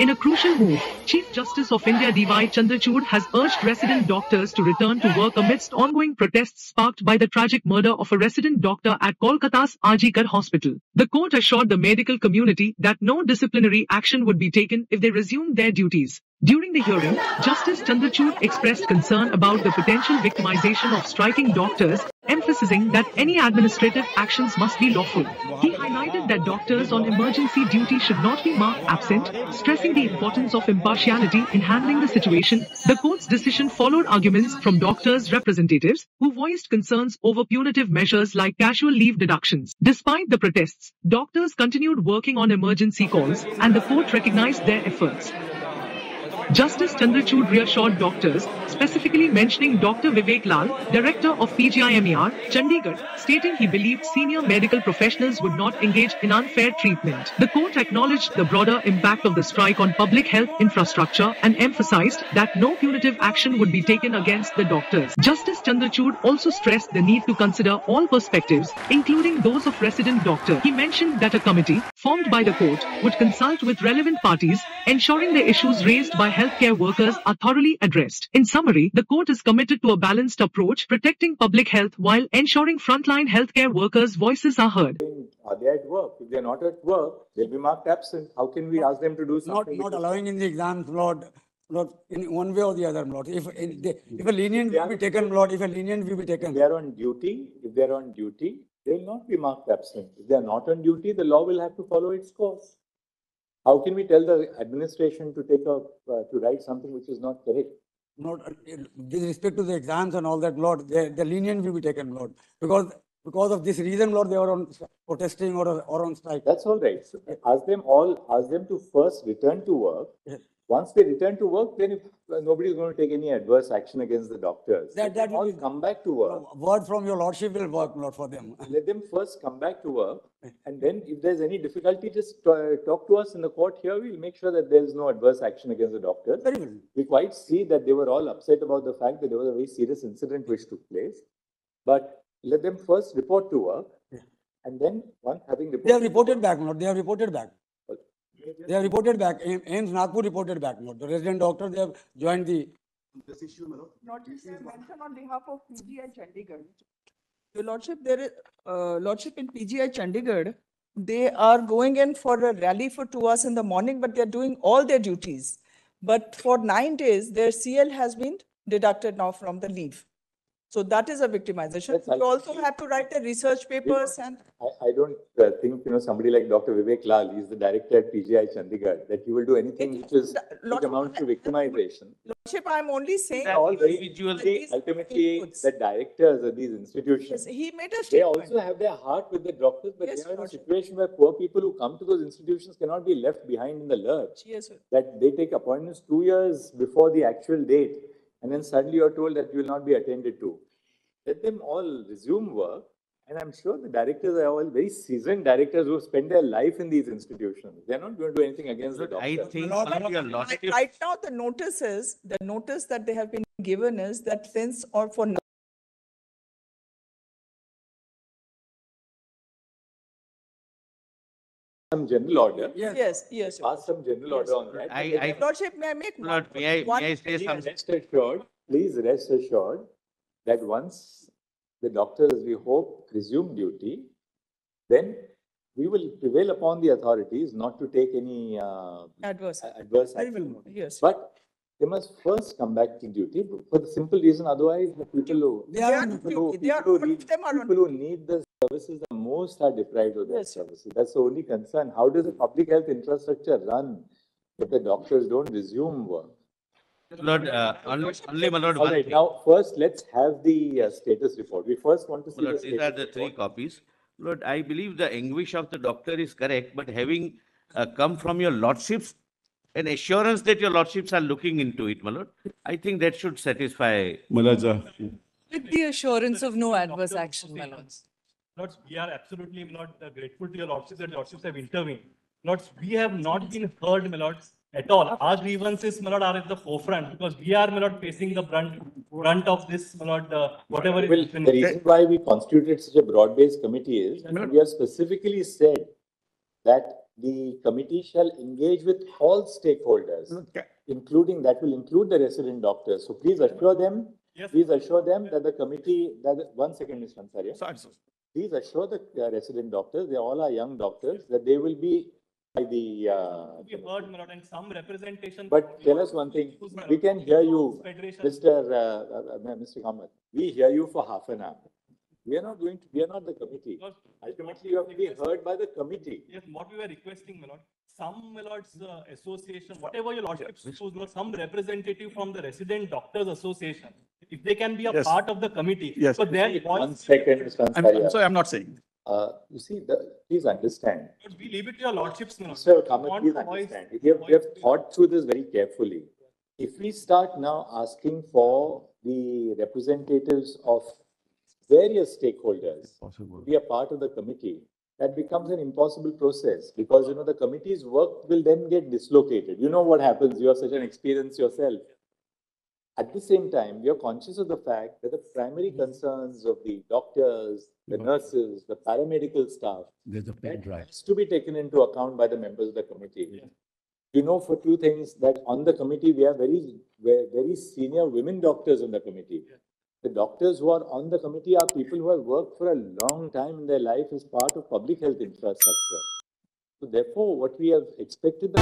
In a crucial move, Chief Justice of India D.Y. Chandrachud has urged resident doctors to return to work amidst ongoing protests sparked by the tragic murder of a resident doctor at Kolkata's RG Kar Hospital. The court assured the medical community that no disciplinary action would be taken if they resumed their duties. During the hearing, Justice Chandrachud expressed concern about the potential victimization of striking doctors, emphasizing that any administrative actions must be lawful. He highlighted that doctors on emergency duty should not be marked absent, stressing the importance of impartiality in handling the situation. The court's decision followed arguments from doctors' representatives, who voiced concerns over punitive measures like casual leave deductions. Despite the protests, doctors continued working on emergency calls, and the court recognized their efforts. Justice Chandrachud reassured doctors, specifically mentioning Dr. Vivek Lal, director of PGIMER Chandigarh, stating he believed senior medical professionals would not engage in unfair treatment. The court acknowledged the broader impact of the strike on public health infrastructure and emphasized that no punitive action would be taken against the doctors. Justice Chandrachud also stressed the need to consider all perspectives, including those of resident doctors. He mentioned that a committee, formed by the court, would consult with relevant parties, ensuring the issues raised by healthcare workers are thoroughly addressed. In summary, the court is committed to a balanced approach, protecting public health while ensuring frontline healthcare workers' voices are heard. Are they at work? If they're not at work, they'll be marked absent. How can we ask them to do something? Not allowing in the exams, Lord, in one way or the other, Lord. If a lenient will be taken, Lord, if a lenient will be taken. If they're on duty, they'll not be marked absent. If they're not on duty, the law will have to follow its course. How can we tell the administration to write something which is not correct? With respect to the exams and all that, Lord, the lenient will be taken, Lord, because of this reason, Lord, they are on protesting or on strike. That's all right. So ask them to first return to work. Yes. Once they return to work, then nobody is going to take any adverse action against the doctors. That all come back to work. Word from your lordship will work, Lord, for them. Let them first come back to work, and then if there's any difficulty, just talk to us in the court here. We'll make sure that there's no adverse action against the doctors. Very well. We quite see that they were all upset about the fact that there was a very serious incident which took place. But let them first report to work, and then once having reported... They have reported back, Lord. They have reported back. They have reported back. AIIMS Nagpur reported back. The resident doctor, they have joined this issue. Lordship, I mentioned on behalf of PGI Chandigarh. Your Lordship, Lordship, in PGI Chandigarh, they are going in for a rally for 2 hours in the morning, but they are doing all their duties. But for 9 days, their CL has been deducted now from the leave. So that is a victimization. You also have to write the research papers and... I don't think, somebody like Dr. Vivek Lal, he's the director at PGI Chandigarh, that he will do anything which amounts to victimization. Lordship, I'm only saying... All individually, ultimately, the directors of these institutions, yes, he made a statement. They also have their heart with the doctors, but yes, they are in a situation where poor people who come to those institutions cannot be left behind in the lurch. Yes, sir. That they take appointments 2 years before the actual date. And then suddenly you're told that you will not be attended to. Let them all resume work. And I'm sure the directors are all very seasoned directors who spend their life in these institutions. They're not going to do anything against the doctors. I think right now the notice that they have been given is that since or for now, some general order. Yes. Pass some general order on that. Lordship, may I make one? May I say something? Please rest assured that once the doctors, we hope, resume duty, then we will prevail upon the authorities not to take any adverse action. Yes. But they must first come back to duty for the simple reason, otherwise the people who need the services the most are deprived of their services. That's the only concern. How does the public health infrastructure run if the doctors don't resume work? Lord, only my Lord. All right, now first let's have the status report. We first want to see Lord, these are the three copies. Lord, I believe the anguish of the doctor is correct, but having come from your lordships, an assurance that your lordships are looking into it, my Lord, I think that should satisfy... Malaja. With the assurance of no adverse action, my Lord. Lords, we are absolutely not grateful to your lordships that lordships have intervened. Lords, we have not been heard, my lords, at all. Our grievances, my lord, are at the forefront because we are, my lord, facing the brunt of this, my lord, whatever it is. The reason why we constituted such a broad-based committee is we have specifically said that the committee shall engage with all stakeholders, including, that will include the resident doctors. So please assure them, that the committee, please assure the resident doctors, they all are young doctors, that they will be by the... we heard, Murad, and some representation... But tell us one thing, we can hear you, Mr. Kamath, we hear you for half an hour. We are not going to, we are not the committee. Because ultimately, you have to be heard by the committee. Yes, what we were requesting, my lord, some, my lord's association, whatever your lordships choose, some representative from the resident doctors association, if they can be a part of the committee. Yes. But their I'm sorry, I'm not saying. You see, please understand. But we leave it to your lordships, my lord. Sir, Kamath, please understand. We have thought through this very carefully. If we start now asking for the representatives of various stakeholders to be a part of the committee, that becomes an impossible process, because you know the committee's work will then get dislocated. You know what happens, you have such an experience yourself. At the same time, we are conscious of the fact that the primary concerns of the doctors, the nurses, the paramedical staff, has to be taken into account by the members of the committee. Yeah. You know, for two things, that on the committee, we have very senior women doctors on the committee. Yeah. The doctors who are on the committee are people who have worked for a long time in their life as part of public health infrastructure. So therefore, what we have expected...